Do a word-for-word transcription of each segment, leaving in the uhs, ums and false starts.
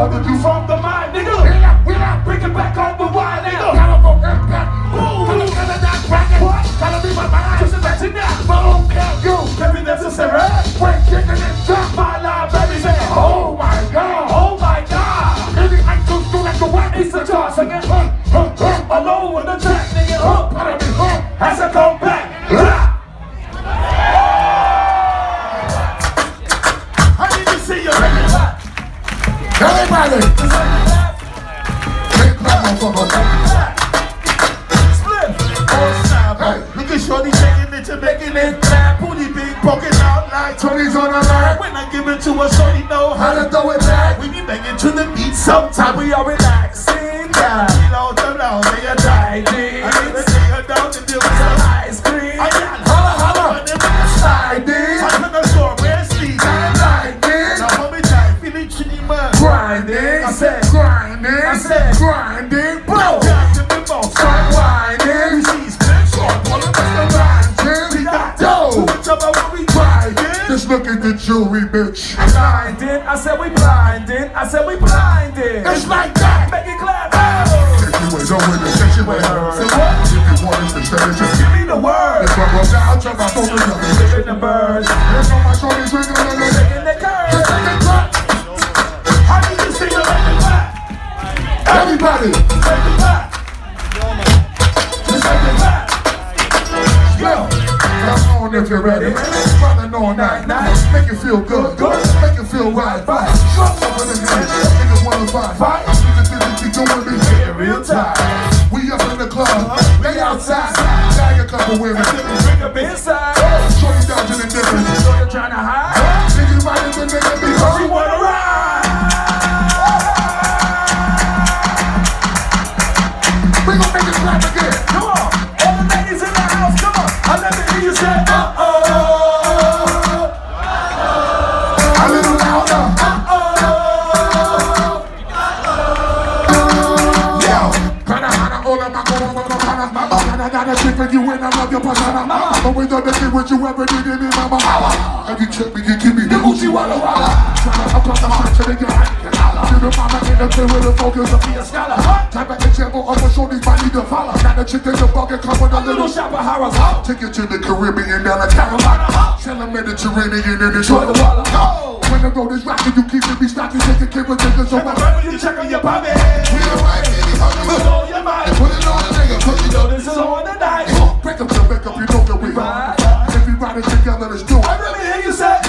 mother, you from the mind, nigga. We not bringing back on the wine, nigga. Gotta go back, back, boom. Gotta get in that bracket. What? Gotta be my mind. Just imagine that. But I don't care, you. Maybe necessary. We're kicking it down. My life, baby, say, oh my God, oh my God. Maybe I do do like the white piece of jar, singing, huh, huh, huh, alone with the track, nigga, huh, gotta be, huh, has to come back. Everybody, make that motherfucker clap. Split, hey, look at shorty shaking it, you're making it clap. Booty big, poking out like twenties on a line. When I give it to a shorty, know how to throw it back. We be banging to the beat, sometime we are relaxing. Yeah, we load them down, they are dying. I need to take her down to deal with some ice cream. I got holla holla, but I'm sliding. I'm in the store, where's sleep? Grinding, I said grinding, I said grinding, bro. Got to be more start whining. She's bitch, so I'm gonna make the we got dough. Tell me what we grinding. Just look at the jewelry, bitch. Blinding, I said we blinding, I said we blinding. It's like that, make it clap. Oh. If you ain't on with the shit, you ain't heard. Say what? If you want us to stay, just give me the word. If I go down, I'll drop my phone with nothing. Living the birds. Here's all my shorties drinking on the shaking the curves. Just take a drop. Everybody, let's make it clap. Let's make it clap. Yo, come on if you're ready. Running all night, night. Make it feel good, good. Make it feel right, right. Drop up in the head, niggas wanna fight, fight. Niggas be doing this shit real time. We up in the club, they outside. Tag a couple women, drink up inside. Shorty down to the difference. Shorty trying to hide. Niggas riding the nigga because she wanna ride. We gon' make it clap again. Come on, all the ladies in the house, come on. I never hear you say, uh oh, uh-oh. A little louder, uh oh, uh oh. Yo, kana hana ola makoro makana mama. Kana hana shit for you and I love your persona. But we don't think what you ever did in me, mama. And you check me, you give me the Uchi Walla Walla. I'm gonna hot till they get hot. To the mama in the field with the focus of be a scholar. Type of example of a shorty body to follow. Got a chick in the bucket, come with a little shop of Harris. Take it to the Caribbean, down to Carolina. Sell a Mediterranean and enjoy the water. When the road is rocking, you keep it be stocking. Take a kid with niggas on my back. You check on your body. We don't mind any hugging. Put it on your mind. Put it on the nigga. Put it on this is on the night. Break up your back up, you know that we ride. If we ride it together, let's do it. I really hear you say,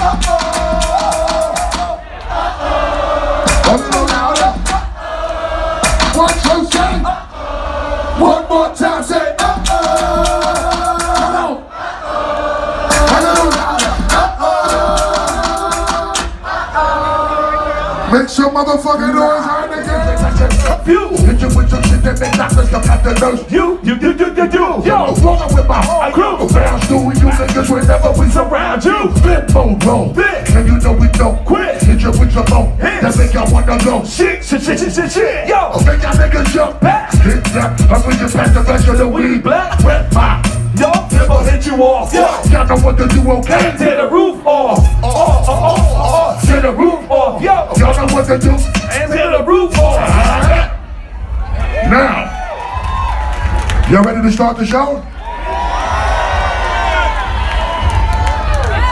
uh oh. A little louder. One, two, three. One more time, say uh oh. A little louder. Uh oh. Make some motherfucking noise, right nigga. You, you with your shit that make doctors come after those. You, you, you, you, you, you. Yo, rolling with my whole crew. Around you, you niggas whenever we surround you. Flip, boom, boom, thick, and you know we don't quit. Hit you with your phone, that make y'all wanna go. Shit, shit, shit, shit, shit, shit, yo. Make y'all niggas jump back. Hit that, I'm with your past the rest of the weed black. Red pop, yo, never hit you off. Yo, y'all know what to do, okay? Tear the roof off, oh, oh, oh, oh, oh. Tear the roof off, yo. Y'all know what to do, and tear the roof off. Now, y'all ready to start the show?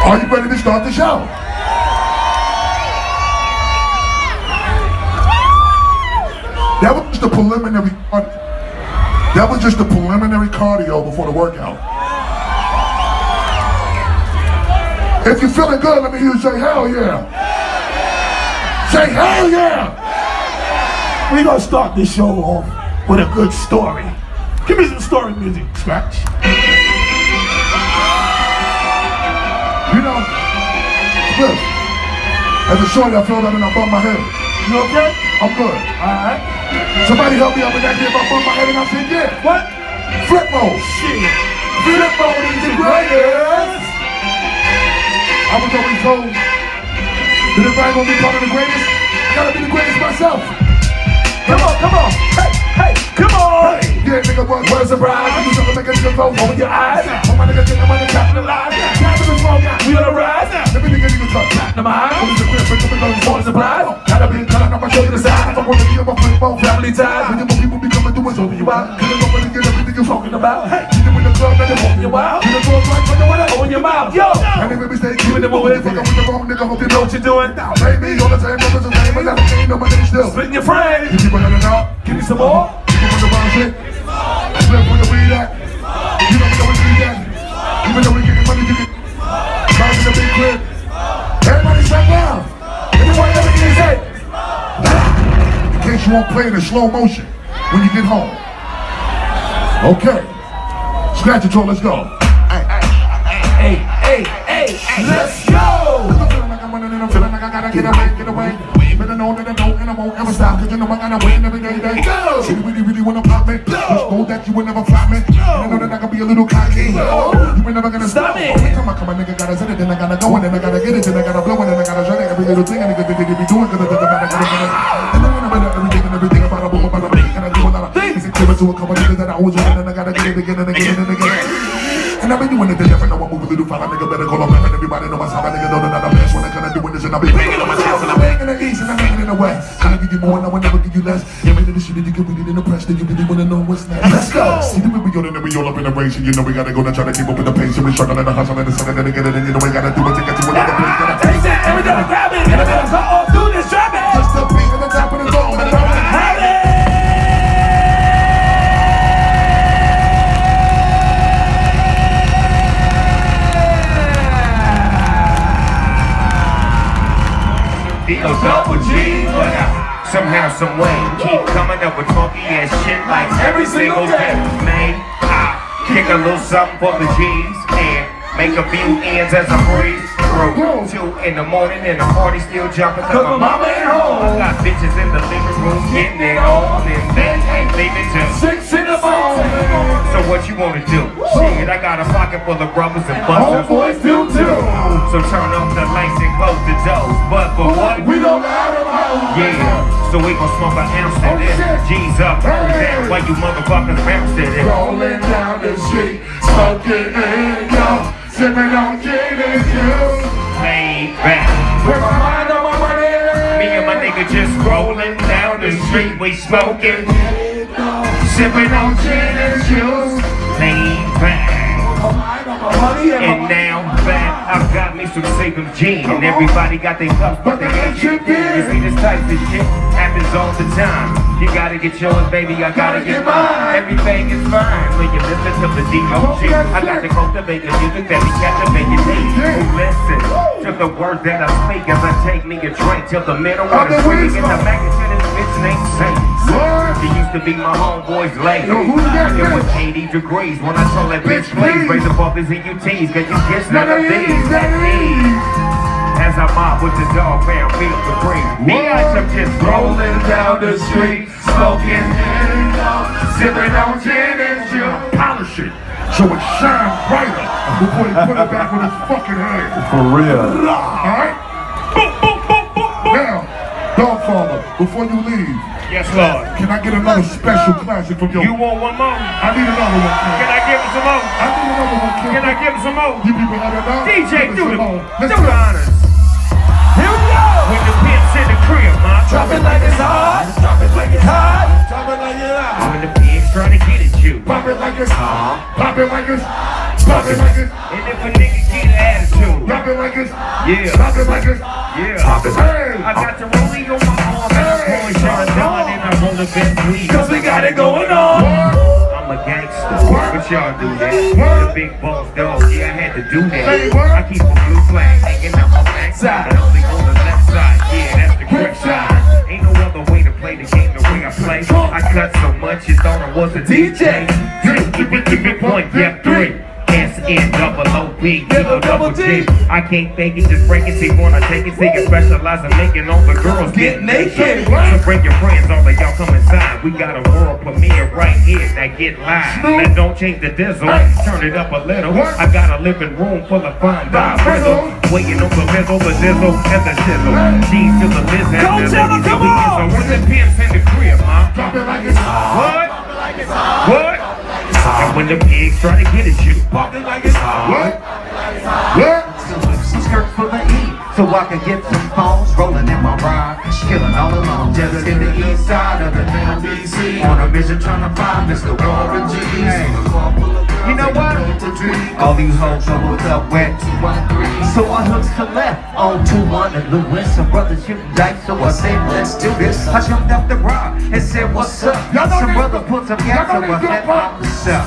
Are you ready to start the show? That was just the preliminary cardio. That was just the preliminary cardio before the workout. If you're feeling good, let me hear you say hell yeah. Say hell yeah. We're gonna start this show off with a good story. Give me some story music, Scratch. You know, look, as a shorty I feel that and I bump my head. You okay? I'm good. Alright. Somebody help me out with that game. I bumped my head and I said, yeah. What? Flip mode. Shit. Flip mode is the greatest. I was always told that if I ain't gonna be part of the greatest, I gotta be the greatest myself. Come on, come on. Hey, hey, come on. Hey. Yeah, nigga, what, what a surprise. You something make a nigga go over your eyes. All my niggas think I'm on the top of the line. Time is wrong now. We on the rise. Every nigga, nigga. slow motion when you get home. Okay. Scratch it, let's go. Hey, hey, hey, hey, hey, let's go. I'm feeling like I'm running and I'm feeling like I gotta get away, get away. Better know that I know and I won't ever stop, cause you know I gotta win every day, day. Go! So you really, really wanna pop me? Go! Just know that you will never flop me. I know that I can be a little cocky. Go! You ain't never gonna stop me. Every time I come, a nigga gotta send it, then I gotta go, and then I gotta get it, then I gotta blow, and then I gotta shut it. Every little thing a nigga think they be doing, cause it doesn't matter, cause to a couple niggas that I always want, and I gotta get it again and again and again. And I've been doing it today, and I want to move a little far. Nigga better call up, and everybody know myself. I nigga know that I'm the best when I kinda doing this, and I be banging on my house, and I'm banging in the east, and I'm banging in the west. Trying to give you more, and I will never give you less. Yeah, man, this shit that you can read it in the press, then you really wanna know what's next. Let's go. See the way we go, and then we all up in the race, and you know we gotta go to try to keep up with the pace, and we struggle and the hustle and the sun, and then again and you know we gotta do it to get to another place. Gotta taste it, every time I grab it, every time I go off, do this, drop it. Just the beat at the top of the dome, and I'm gonna have it. Double G, but I somehow, some way keep coming up with funky ass shit like every single day. Man, I kick a little something for the G's and make a few ends as I breeze through. Two in the morning and the party still jumping cause my mama ain't home. I got bitches in the living room getting it on and then ain't leaving till six in the morning. So what you wanna do? Shit, I got a pocket full of brothers and busters. Homeboys do too. So turn off the lights and close the doors. But for what? We don't have them hoes. Yeah, so we gon' smoke an ounce of this. G's up, hey. That's why you motherfuckers bounce to this. Rolling down the street, smoking and go. Sipping on gin and juice. Laid back. With my mind on my money. Me and my nigga just rolling down the street. We smoking. Sipping on gin and juice. Laid back. And now back, I've got me some Sacred Gin. And everybody got their cups, but they ain't shit. You see this type of shit happens all the time. You gotta get yours, baby, I gotta get mine. Everything is fine when you listen to the D O G. I got to cultivate the music that we captivate your needs. Listen to the words that I speak as I take me a drink till the middle of the week. And the magnitude of this bitch ain't safe. She used to be my homeboy's lady. Yo, it was eighty degrees when I told that bitch, please raise the bumpers and U Ts, cause you just none of these. As I mob with the dog pound, feel the breeze. Me, I took just rolling down the street, smoking and sipping on gin and juice. Polish it so it shines brighter before they put it back on his fucking head. For real. Alright? Now, dog father, before you leave. Yes, Lord. Can I get another special classic from you? You want one more? I need another one. Kid. Can I give him some more? I need another one. Kid. Can I give him some more? You people have it out. D J, do the honors. Here we go. When the pimp's in the crib, ma. Drop it like it's hot. Drop it like it's hot. Drop it like it's hot. When the pig's trying to get at you. Pop it like it's hot. Pop it like it's hot. Pop it like it's hot. And if a nigga get an attitude. Drop it like it's hot. Yeah. Drop it like it's hot. Yeah. Pop it. Hey. I got the rolling on my arm. Hey. Hey. Cause we got it going on. I'm a gangster, but y'all do that. The big boss dog, yeah, I had to do that. I keep a blue flag hanging out my backside, but only on the left side, yeah, that's the grip side. Ain't no other way to play the game the way I play. I cut so much, you thought I was a D J. One, yeah, three. S N double O P, double double G. I can't fake it, just break it. See, when I take it, see, you specialize in making all the girls get naked. So bring your friends, all of y'all come inside. We got a world premiere right here. Now get live. Now don't change the diesel, turn it up a little. I got a living room full of fine diamonds. Waiting on the middle, the dizzle, and the chisel. G's to the business. Go tell them, come on! So when the pimps in the crib, huh? Drop it like it's hot. What? What? And when the pigs try to get at you, pop it like it's hot. What? What? Some skirts for the heat. so I could get some phones rolling in my ride, killing all alone. Just in the east side of the L B C, on a mission trying to find Mister Warren G. You know what? All these hoes know what's up with two one three. So I hooked to left on two one and Lewis. Some brothers shoot dice, so I said, let's do this. I jumped up the rock and said, what's up? Some brother put some gas on my head on the shelf.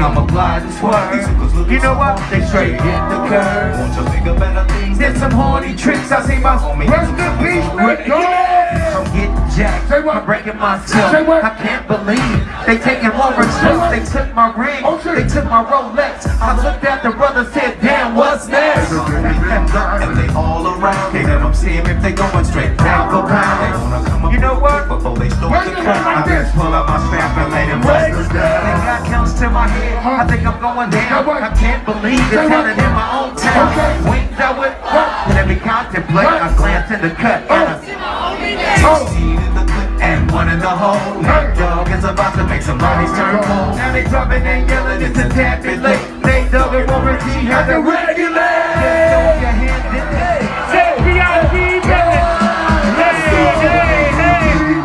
I'm applied to twerk. You know what? They straight hit the curve. Won't you think of better things? There's some horny tricks. I see my homie. Where's the beach, man? I'm getting jacked. I'm breaking myself. I can't believe they taking Warren's stuff. They took my ring. They took my Rolex. I looked at the brother, said, damn, what's next? And they all around. Can't let them see him if they going straight down for pound. You know what? Before they start the cut, I just pull up my strap and lay them busters down. They got counts to my head. I think I'm going down. I can't believe it's happening in my own town. Wings I would work, and every contemplate, I glance in the cut, and I see my only name. Sixteen in the clip and one in the hole. Snoop Dogg is about to make some bodies turn cold. Now they dropping and yelling, it's a tad bit late. They dug it over and she had to regulate.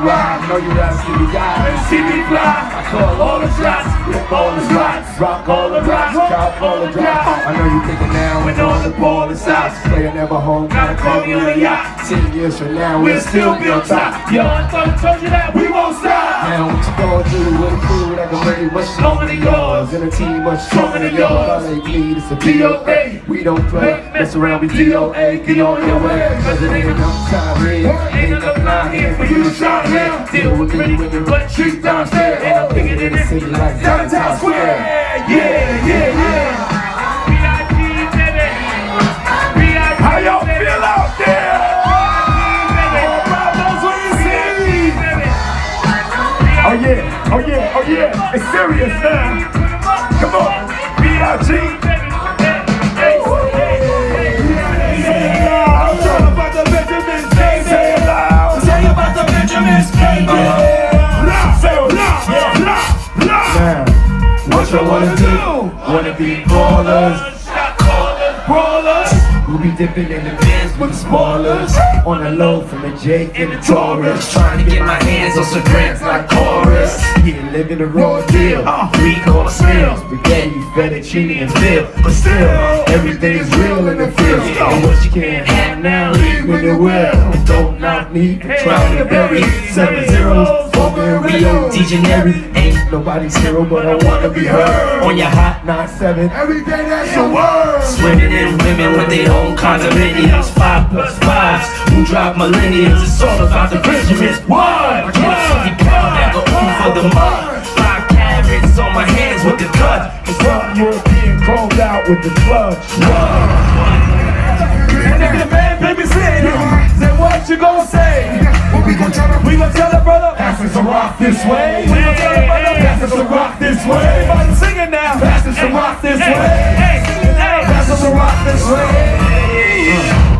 I know you guys see me die, see me fly. I call all the shots, rip all the slots, rock all the rocks, chop all the drops. I know you thinking now, when all the ball is out, player never home, gotta call me on a yacht. Ten years from now, we'll still be on top. Yo, I thought I told you that we won't stop. Now what you gonna do with a crew that can play much longer than yours, and a team much stronger than yours? All they need is a D O A. We don't play, mess around with D O A. Get on your way, cause it ain't enough time here, ain't enough line here for you to try now. With the pretty women, but she's downstairs, and I'm thinking in this city like downtown square. Yeah, yeah, yeah. B I G, baby. B I G, how y'all feel out there? Oh yeah, oh yeah, oh yeah. It's serious now. Come on, B I G. Wanna do? Wanna be ballers, shot callers, brawlers. We'll be dipping in the bins with the smallers, on the low from the Jake and the Taurus. Trying to get my hands on some grants like chorus. Yeah, living the raw deal. We call sales, spaghetti, fettuccine, and bill. But still, everything's real in the field. And what you can't have now, leave when you will. Don't knock me for trying to bury seven zeros. Rio, D J ain't nobody's hero, but I wanna be heard. On your hot nine seven, every day that's your word. Swimming in women with their own condominiums, five plus fives, who drive millenniums. It's all about the Benjamins. One, one, pound, for the mud. Five carrots on my hands with the cut. It's all European chromed out with the clutch. And if your man baby said, then what you gonna say? What we gonna tell her? We gonna tell her, brother. Fastest to rock this way. We gon' tell them about fastest to rock this way. Everybody singing now. Fastest to rock this way. Fastest to rock this way.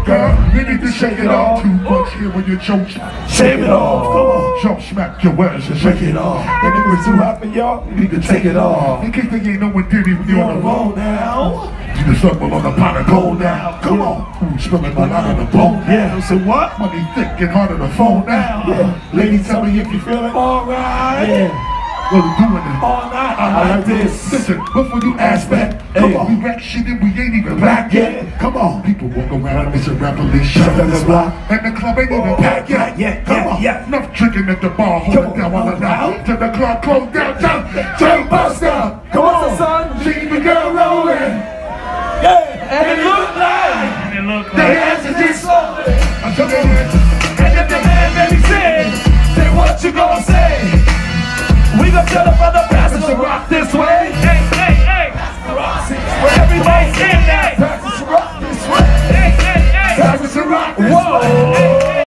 Girl, you need to shake it off. Too much here when you choke. Shave it off. Come on, jump, smack your words and shake it off. And if it's too hot for y'all, you need to take it off. In case they ain't no one did it when you on the road now. You the circle on the pot of gold now. Come on, mm, spilling my line on the bone. Yeah, so what? Money thick and hard on the phone now. Yeah. Ladies, tell me if you feel it. Alright. Yeah. Well, we doing it all night. I like this. Listen, before you ask back, come hey. on, we rap shit and we ain't even black yet. Come on, people walk around, it's a rap police shut down the block, and the club ain't oh, even packed yet. Yeah, yeah, come yeah, on, yeah. Enough drinking at the bar, hold it down while I'm out. Till the club closed down, jump, jump, bust up. Come on, son, keep the girl rolling. Yeah. And it look like, and it look like the answer is slowly. I'm coming in. And if the man baby said, then what you gonna say? We gon' tell the brother passers to rock this way. Hey, hey, hey. Where everybody's in that. Passers to rock this way. Hey, hey, hey. Passers to rock this way. Whoa.